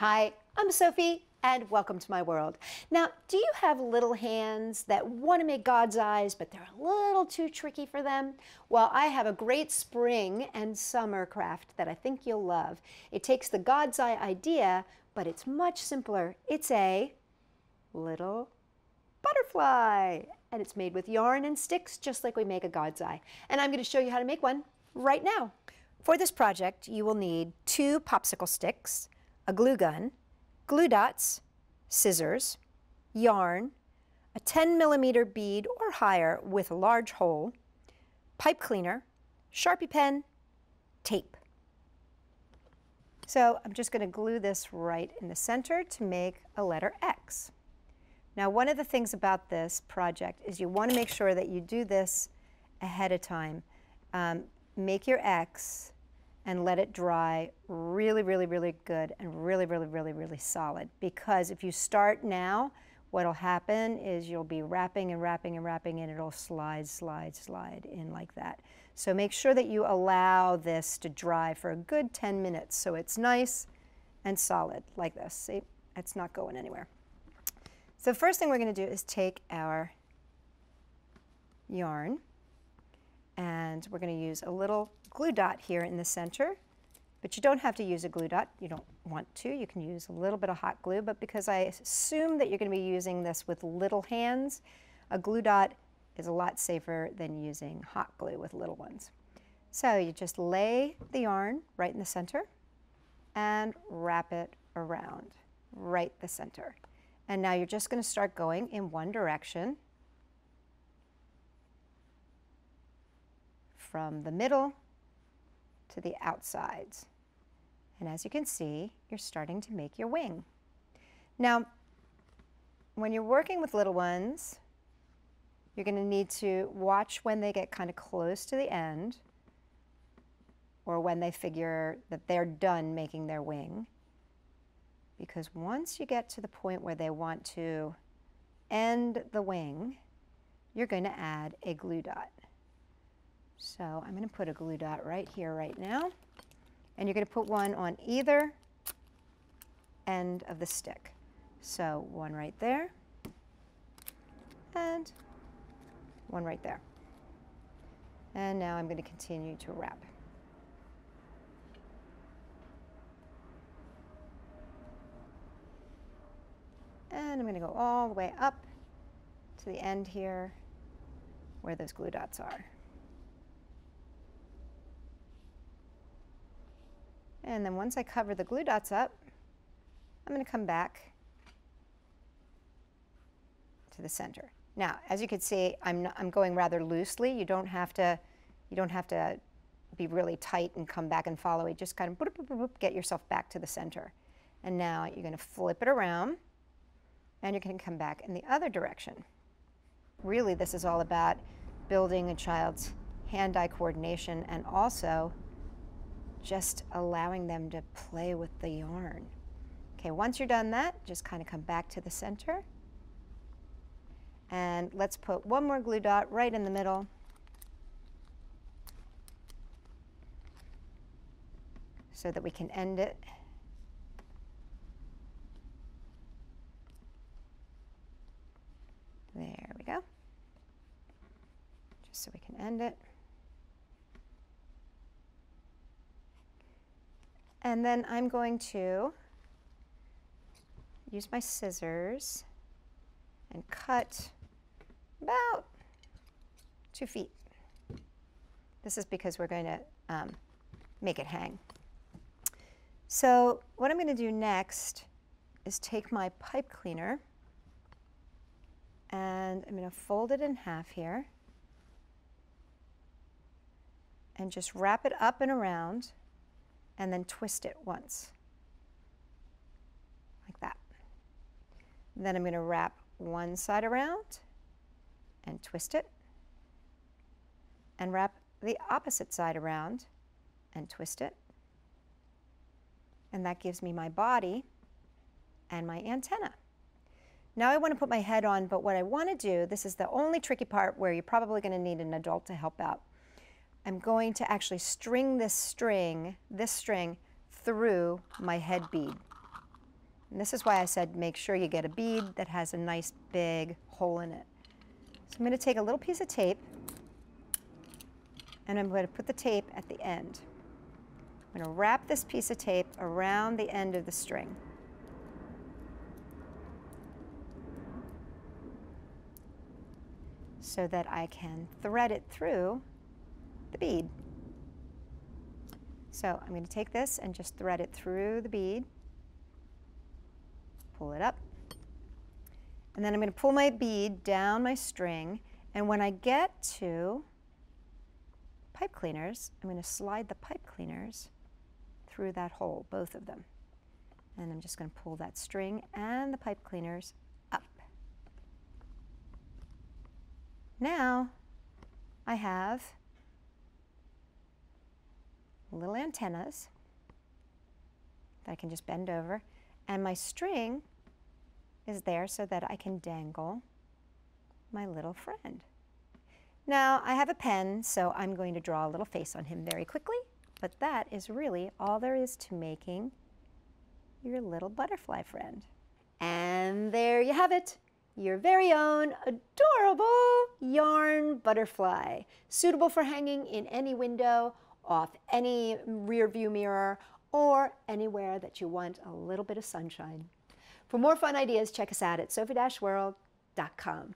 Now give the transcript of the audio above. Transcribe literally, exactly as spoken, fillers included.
Hi, I'm Sophie, and welcome to my world. Now, do you have little hands that want to make God's eyes, but they're a little too tricky for them? Well, I have a great spring and summer craft that I think you'll love. It takes the God's eye idea, but it's much simpler. It's a little butterfly, and it's made with yarn and sticks, just like we make a God's eye. And I'm going to show you how to make one right now. For this project, you will need two popsicle sticks, a glue gun, glue dots, scissors, yarn, a ten millimeter bead or higher with a large hole, pipe cleaner, Sharpie pen, tape. So I'm just going to glue this right in the center to make a letter X. Now, one of the things about this project is you want to make sure that you do this ahead of time. Um, make your X and let it dry really, really, really good and really, really, really, really solid. Because if you start now, what'll happen is you'll be wrapping and wrapping and wrapping and it'll slide, slide, slide in like that. So make sure that you allow this to dry for a good ten minutes so it's nice and solid like this. See, it's not going anywhere. So the first thing we're gonna do is take our yarn and we're going to use a little glue dot here in the center, but you don't have to use a glue dot. You don't want to. You can use a little bit of hot glue, but because I assume that you're going to be using this with little hands, a glue dot is a lot safer than using hot glue with little ones. So you just lay the yarn right in the center and wrap it around right the center. And now you're just going to start going in one direction from the middle to the outsides. And as you can see, you're starting to make your wing. Now, when you're working with little ones, you're going to need to watch when they get kind of close to the end or when they figure that they're done making their wing. Because once you get to the point where they want to end the wing, you're going to add a glue dot. So I'm going to put a glue dot right here right now, and you're going to put one on either end of the stick. So one right there and one right there. And now I'm going to continue to wrap. And I'm going to go all the way up to the end here where those glue dots are. And then once I cover the glue dots up, I'm going to come back to the center. Now, as you can see, I'm, not, I'm going rather loosely. You don't have to, you don't have to be really tight and come back and follow it. Just kind of boop, boop, boop, boop, get yourself back to the center. And now you're going to flip it around, and you're going to come back in the other direction. Really, this is all about building a child's hand-eye coordination and also just allowing them to play with the yarn. Okay, once you're done that, just kind of come back to the center. And let's put one more glue dot right in the middle. So that we can end it. There we go. Just so we can end it. And then I'm going to use my scissors and cut about two feet. This is because we're going to um, make it hang. So what I'm going to do next is take my pipe cleaner and I'm going to fold it in half here and just wrap it up and around and then twist it once, like that. And then I'm going to wrap one side around and twist it, and wrap the opposite side around and twist it. And that gives me my body and my antenna. Now I want to put my head on, but what I want to do, this is the only tricky part where you're probably going to need an adult to help out. I'm going to actually string this string, this string, through my head bead. And this is why I said make sure you get a bead that has a nice big hole in it. So I'm going to take a little piece of tape and I'm going to put the tape at the end. I'm going to wrap this piece of tape around the end of the string. So that I can thread it through the bead. So I'm going to take this and just thread it through the bead, pull it up, and then I'm going to pull my bead down my string, and when I get to pipe cleaners, I'm going to slide the pipe cleaners through that hole, both of them. And I'm just going to pull that string and the pipe cleaners up. Now I have little antennas that I can just bend over, and my string is there so that I can dangle my little friend. Now I have a pen, so I'm going to draw a little face on him very quickly, but that is really all there is to making your little butterfly friend. And there you have it, your very own adorable yarn butterfly, suitable for hanging in any window, off any rear view mirror, or anywhere that you want a little bit of sunshine. For more fun ideas, check us out at sophie world dot com.